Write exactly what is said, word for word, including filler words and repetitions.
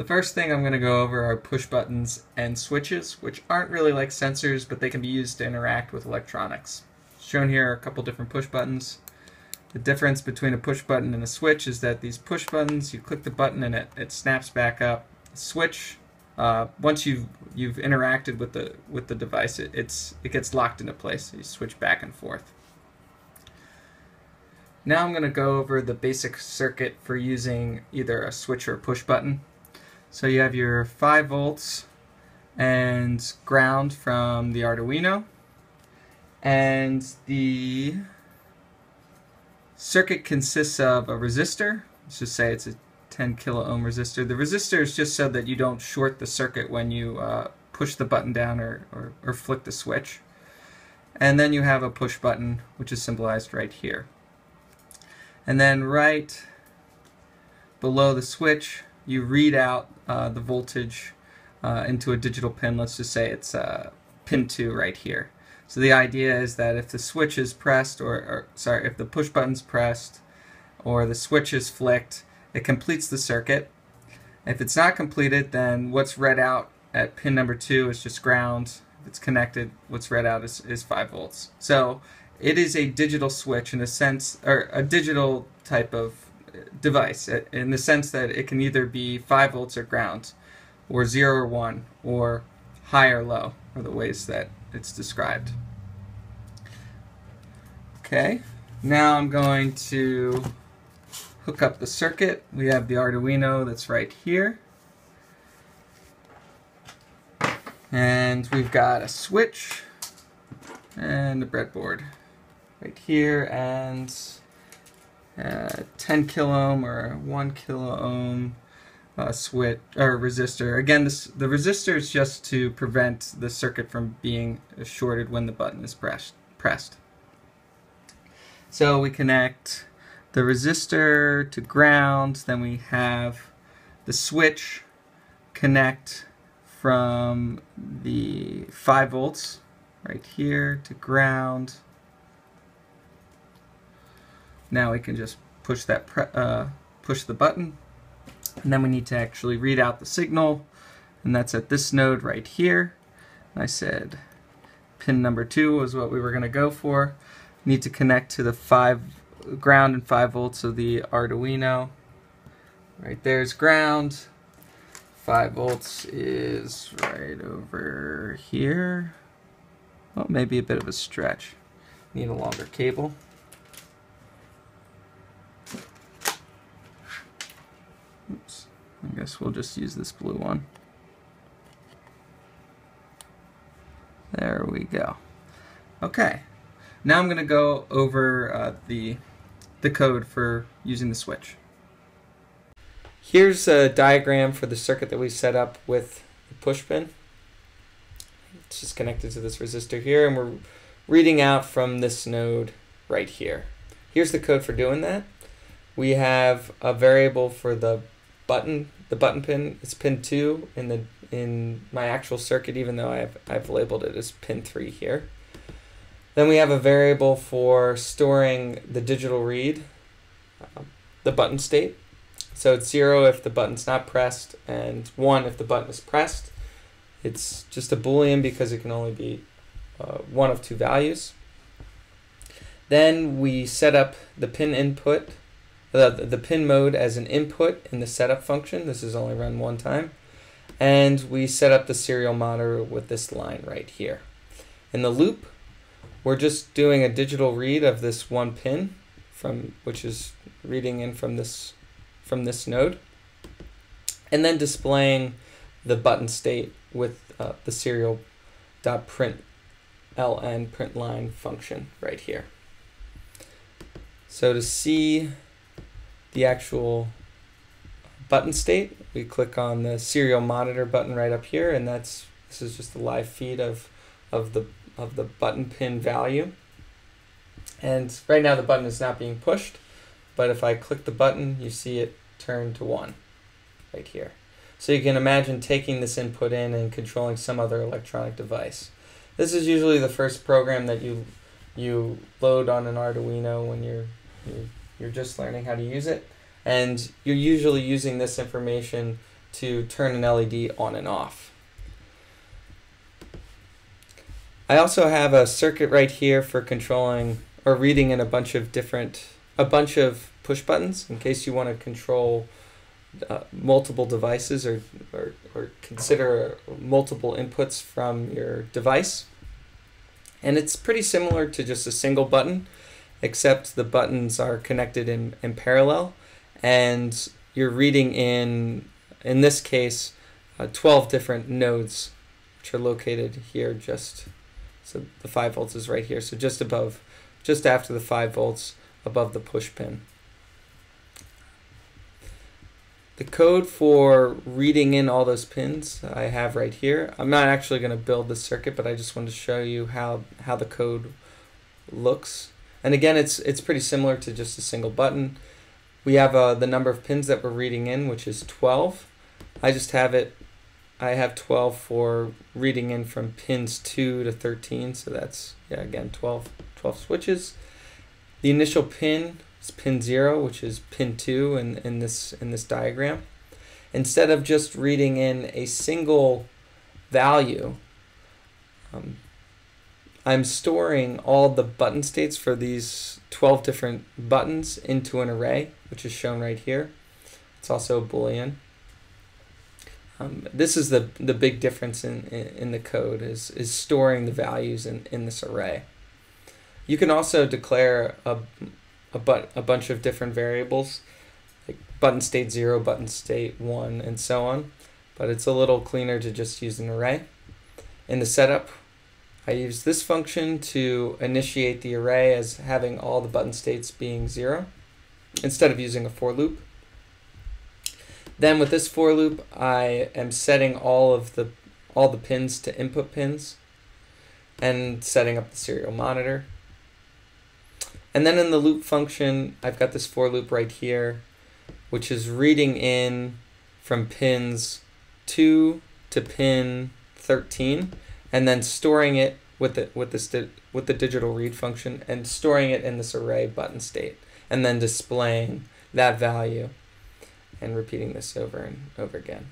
The first thing I'm going to go over are push buttons and switches, which aren't really like sensors, but they can be used to interact with electronics. Shown here are a couple different push buttons. The difference between a push button and a switch is that these push buttons, you click the button and it, it snaps back up. The switch, uh, once you've, you've interacted with the, with the device, it, it's, it gets locked into place, so you switch back and forth. Now I'm going to go over the basic circuit for using either a switch or a push button. So you have your five volts and ground from the Arduino, and the circuit consists of a resistor. Let's just say it's a ten kilo ohm resistor. The resistor is just so that you don't short the circuit when you uh, push the button down or, or, or flick the switch. And then you have a push button, which is symbolized right here. And then right below the switch, you read out uh, the voltage uh, into a digital pin. Let's just say it's uh, pin two right here. So the idea is that if the switch is pressed, or, or sorry, if the push button's pressed or the switch is flicked, it completes the circuit. If it's not completed, then what's read out at pin number two is just ground. If it's connected, what's read out is, is five volts. So it is a digital switch in a sense, or a digital type of device, in the sense that it can either be five volts or ground, or zero or one, or high or low, are the ways that it's described. Okay, now I'm going to hook up the circuit. We have the Arduino that's right here. And we've got a switch and a breadboard right here, and Uh, ten kilo ohm or one kilo ohm uh, switch or resistor. Again, this, the resistor is just to prevent the circuit from being shorted when the button is pressed. pressed. So we connect the resistor to ground, then we have the switch connect from the five volts right here to ground. Now we can just push that pre uh, push the button, and then we need to actually read out the signal, and that's at this node right here. And I said pin number two was what we were going to go for. Need to connect to the five ground and five volts of the Arduino. Right there's ground. Five volts is right over here. Well, maybe a bit of a stretch. Need a longer cable. Oops, I guess we'll just use this blue one. There we go. Okay, now I'm going to go over uh, the, the code for using the switch. Here's a diagram for the circuit that we set up with the push pin. It's just connected to this resistor here, and we're reading out from this node right here. Here's the code for doing that. We have a variable for the button, the button pin. It's pin two in the in my actual circuit, even though I've I've labeled it as pin three here. Then we have a variable for storing the digital read, um, the button state. So it's zero if the button's not pressed, and one if the button is pressed. It's just a Boolean because it can only be uh, one of two values. Then we set up the pin input. The, the pin mode as an input in the setup function. This is only run one time. And we set up the serial monitor with this line right here. In the loop, we're just doing a digital read of this one pin, from which is reading in from this from this node, and then displaying the button state with uh, the serial.println print line function right here. So to see the actual button state, we click on the serial monitor button right up here, and that's this is just a live feed of of the of the button pin value. And right now the button is not being pushed, but if I click the button, you see it turn to one right here. So you can imagine taking this input in and controlling some other electronic device. This is usually the first program that you you load on an Arduino when you're you're You're just learning how to use it, and you're usually using this information to turn an L E D on and off. I also have a circuit right here for controlling or reading in a bunch of different, a bunch of push buttons in case you want to control uh, multiple devices or, or, or consider multiple inputs from your device. And it's pretty similar to just a single button, except the buttons are connected in, in parallel, and you're reading in, in this case, uh, twelve different nodes, which are located here just, so the five volts is right here, so just above, just after the five volts, above the push pin. The code for reading in all those pins I have right here. I'm not actually going to build the circuit, but I just wanted to show you how, how the code looks. And again, it's, it's pretty similar to just a single button. We have uh, the number of pins that we're reading in, which is twelve. I just have it, I have twelve for reading in from pins two to thirteen, so that's, yeah, again, twelve, twelve switches. The initial pin is pin zero, which is pin two in, in, this, in this diagram. Instead of just reading in a single value, um, I'm storing all the button states for these twelve different buttons into an array, which is shown right here. It's also Boolean. Um, this is the, the big difference in, in, in the code, is, is storing the values in, in this array. You can also declare a, a, but, a bunch of different variables, like button state zero, button state one, and so on, but it's a little cleaner to just use an array. In the setup, I use this function to initiate the array as having all the button states being zero instead of using a for loop. Then with this for loop, I am setting all of the all the pins to input pins and setting up the serial monitor. And then in the loop function, I've got this for loop right here, which is reading in from pins two to pin thirteen. And then storing it with the, with, this di with the digital read function, and storing it in this array button state, and then displaying that value and repeating this over and over again.